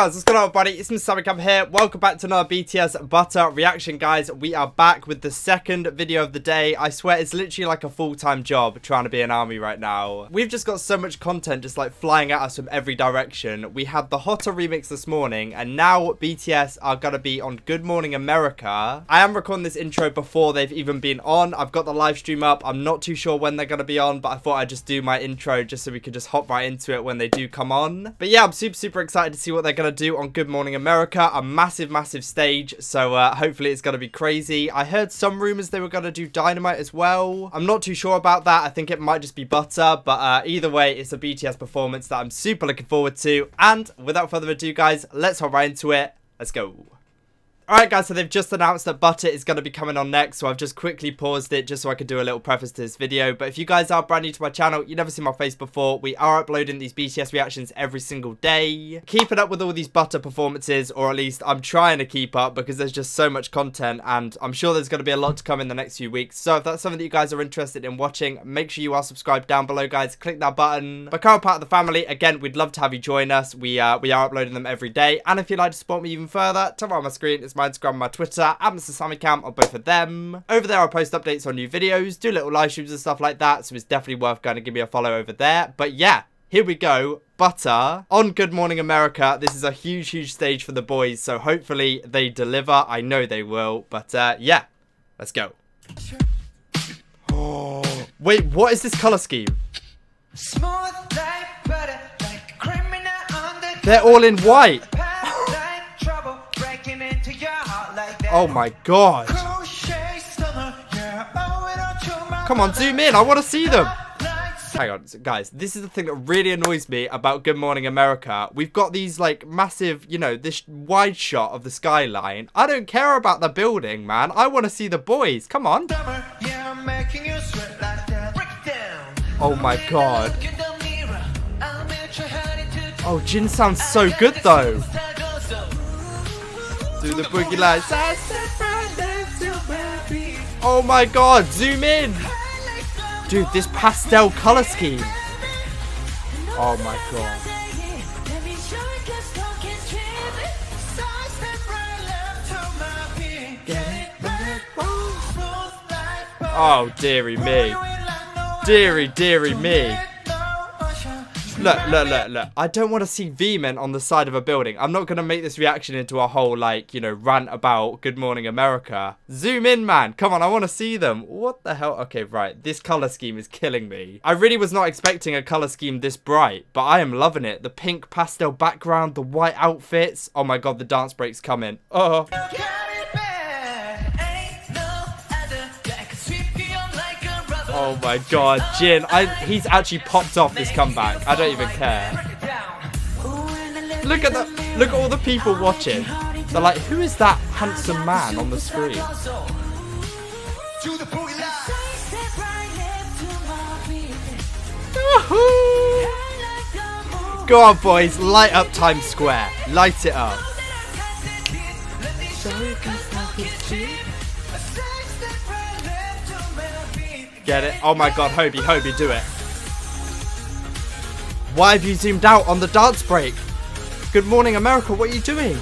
guys, what's going on, everybody? It's Mr. Sammy Camp here. Welcome back to another BTS Butter reaction, guys. We are back with the second video of the day. I swear it's literally like a full-time job trying to be an ARMY right now. We've just got so much content just like flying at us from every direction. We had the Hotter remix this morning, and now BTS are going to be on Good Morning America. I am recording this intro before they've even been on. I've got the live stream up. I'm not too sure when they're going to be on, but I thought I'd just do my intro just so we could just hop right into it when they do come on. But yeah, I'm super excited to see what they're going to do on Good Morning America. A massive stage, so hopefully it's going to be crazy. I heard some rumors they were going to do Dynamite as well. I'm not too sure about that. I think it might just be Butter, but either way, it's a BTS performance that I'm super looking forward to. And without further ado, guys, let's hop right into it. Let's go. Alright guys, so they've just announced that Butter is going to be coming on next, so I've just quickly paused it just so I could do a little preface to this video. But if you guys are brand new to my channel, you've never seen my face before, we are uploading these BTS reactions every single day. Keeping up with all these Butter performances, or at least I'm trying to keep up because there's just so much content, and I'm sure there's going to be a lot to come in the next few weeks. So if that's something that you guys are interested in watching, make sure you are subscribed down below, guys. Click that button. Become a part of the family. Again, we'd love to have you join us. We are uploading them every day. And if you'd like to support me even further, tap on my screen. It's my Instagram, my Twitter, and Mr. Sammy Camp on both of them. Over there, I'll post updates on new videos, do little live streams and stuff like that, so it's definitely worth going to give me a follow over there. But yeah, here we go. Butter on Good Morning America. This is a huge stage for the boys, so hopefully they deliver. I know they will, but yeah, let's go. Oh, wait, what is this color scheme? They're all in white. Oh my god. Come on, zoom in. I want to see them. Hang on, guys. This is the thing that really annoys me about Good Morning America. We've got these, like, massive, you know, this wide shot of the skyline. I don't care about the building, man. I want to see the boys. Come on. Oh my god. Oh, Jin sounds so good, though. Do the boogie lights. Oh my god, zoom in. Dude, this pastel color scheme. Oh my god. Oh, dearie me. Dearie me. Look. I don't want to see V-men on the side of a building. I'm not going to make this reaction into a whole, like, you know, rant about Good Morning America. Zoom in, man. Come on, I want to see them. What the hell? Okay, right. This color scheme is killing me. I really was not expecting a color scheme this bright, but I am loving it. The pink pastel background, the white outfits. Oh my god, the dance break's coming. Oh. Oh my god, Jin, he's actually popped off this comeback. I don't even care. Look at all the people watching. They're like, who is that handsome man on the screen? Woohoo! Go on, boys, light up Times Square. Light it up. Get it? Oh my god, Hobie, do it. Why have you zoomed out on the dance break? Good Morning America, what are you doing?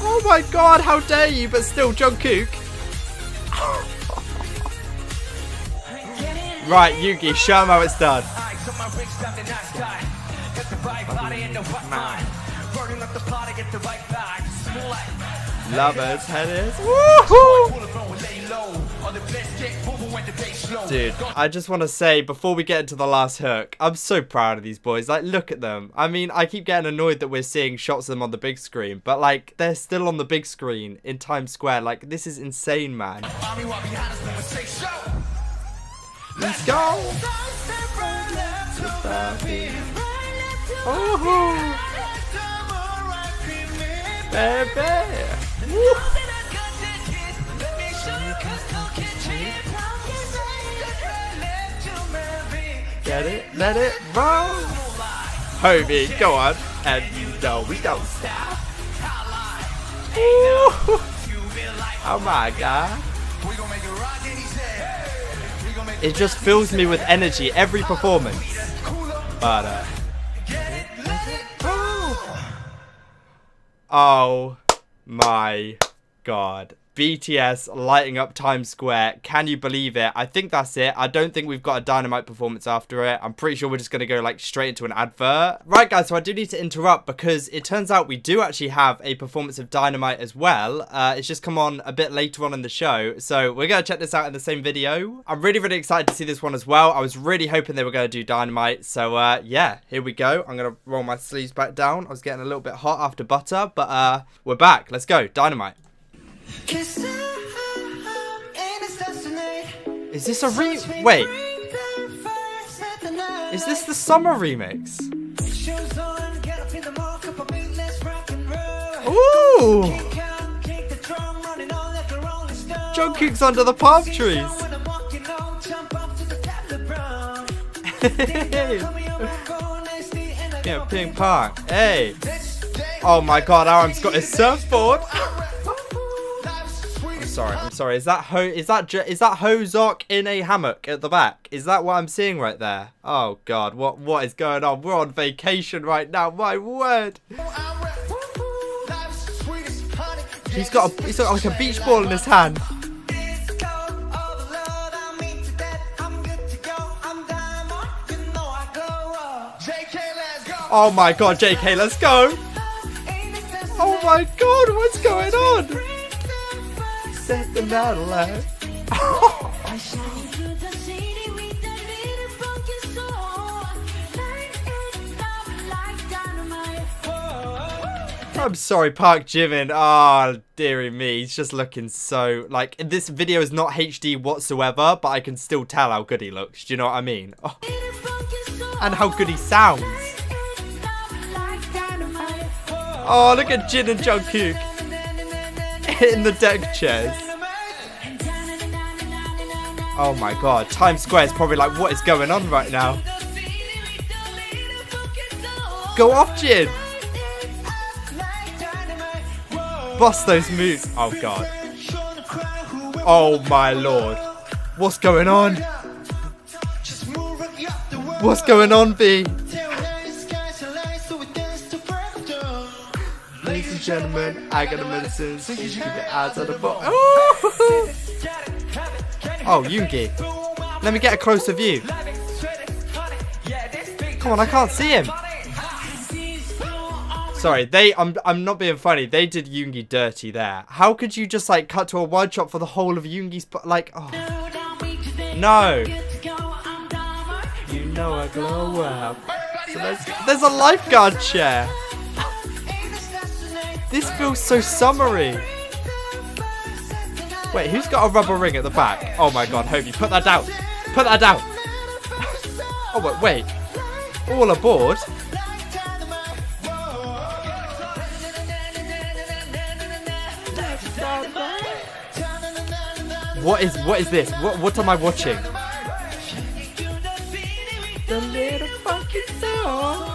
Oh my god, how dare you, but still Jungkook. Right, Yoongi, show him how it's done. Lovers, headers. Woohoo! Dude, I just want to say before we get into the last hook, I'm so proud of these boys. Like, look at them. I mean, I keep getting annoyed that we're seeing shots of them on the big screen, but like, they're still on the big screen in Times Square. Like, this is insane, man. Let's go! Woohoo! Baby! Get it, let it roll. Hobie, go on, and you know we don't stop. Ooh. Oh my god. It just fills me with energy every performance. But Oh my god. BTS lighting up Times Square. Can you believe it? I think that's it. I don't think we've got a Dynamite performance after it. I'm pretty sure we're just going to go like straight into an advert. Right guys, so I do need to interrupt because it turns out we do actually have a performance of Dynamite as well. It's just come on a bit later on in the show. So we're going to check this out in the same video. I'm really, really excited to see this one as well. I was really hoping they were going to do Dynamite. So yeah, here we go. I'm going to roll my sleeves back down. I was getting a little bit hot after Butter, but we're back. Let's go. Dynamite. Is this a wait? Is this the summer remix? Ooh! Jungkook's under the palm trees. Yeah, ping pong. Hey! Oh my god, RM's got his surfboard. Sorry, I'm sorry. Is that Hozok in a hammock at the back? Is that what I'm seeing right there? Oh god, what is going on? We're on vacation right now. My word. He's got like a beach ball in his hand. Oh my god, JK, let's go. Oh my god, what's going on? Set the night alive. I'm sorry, Park Jimin. Oh, dearie me. He's just looking so... Like, this video is not HD whatsoever, but I can still tell how good he looks. Do you know what I mean? Oh. And how good he sounds. Oh, look at Jin and Jungkook. Hitting the deck chairs. Oh my god, Times Square is probably like, what is going on right now? Go off, Jin! Bust those moves. Oh god. Oh my lord. What's going on? What's going on, B? Ladies and gentlemen, I got a medicine, so you should keep your eyes on the ball. Oh, Yoongi. Let me get a closer view. Come on, I can't see him. Sorry, I'm not being funny. They did Yoongi dirty there. How could you just like cut to a wide shot for the whole of Yoongi's like, oh. No. You know I glow up. So there's a lifeguard chair. This feels so summery. Wait, who's got a rubber ring at the back? Oh my god, Hobie, put that down. Put that down. Oh, wait. All aboard? What is this? What am I watching? The little fucking song.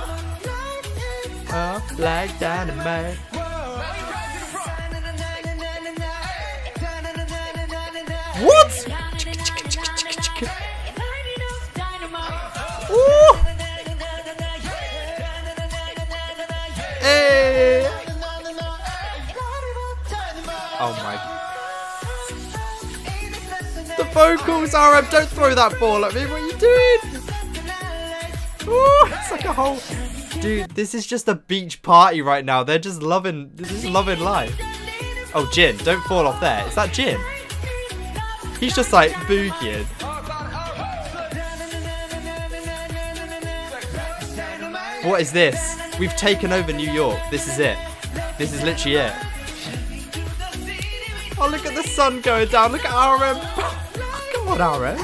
Up like dynamite. What? Ooh. Hey. Oh my. The vocals are up. Don't throw that ball at me. What are you doing? Ooh, it's like a whole. Dude, this is just a beach party right now. They're just loving. This is loving life. Oh, Jin, don't fall off there. Is that Jin? He's just like boogieing. What is this? We've taken over New York. This is it. This is literally it. Oh, look at the sun going down. Look at RM. Come on, RM.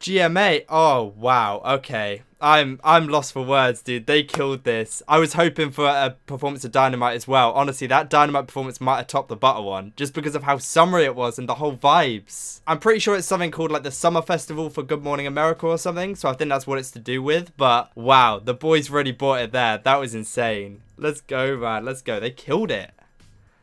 GMA. Oh wow. Okay. I'm lost for words, dude. They killed this. I was hoping for a performance of Dynamite as well. Honestly, that Dynamite performance might have topped the Butter one, just because of how summery it was and the whole vibes. I'm pretty sure it's something called like the Summer Festival for Good Morning America or something, so I think that's what it's to do with, but wow, the boys really bought it there. That was insane. Let's go, man. Let's go. They killed it.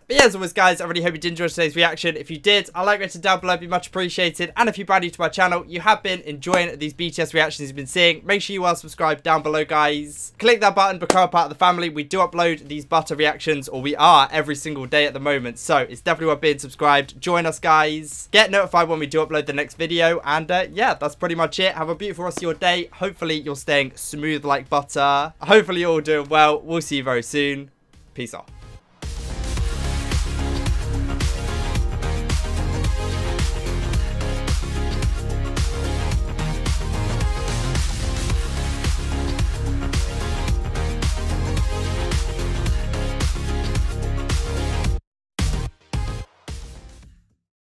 But yeah, as always guys, I really hope you did enjoy today's reaction. If you did, a like rating down below would be much appreciated. And if you're brand new to my channel, you have been enjoying these BTS reactions you've been seeing, make sure you are subscribed down below guys. Click that button, become a part of the family. We do upload these Butter reactions, or we are, every single day at the moment. So it's definitely worth being subscribed. Join us guys. Get notified when we do upload the next video. And yeah, that's pretty much it. Have a beautiful rest of your day. Hopefully you're staying smooth like butter. Hopefully you're all doing well. We'll see you very soon. Peace out.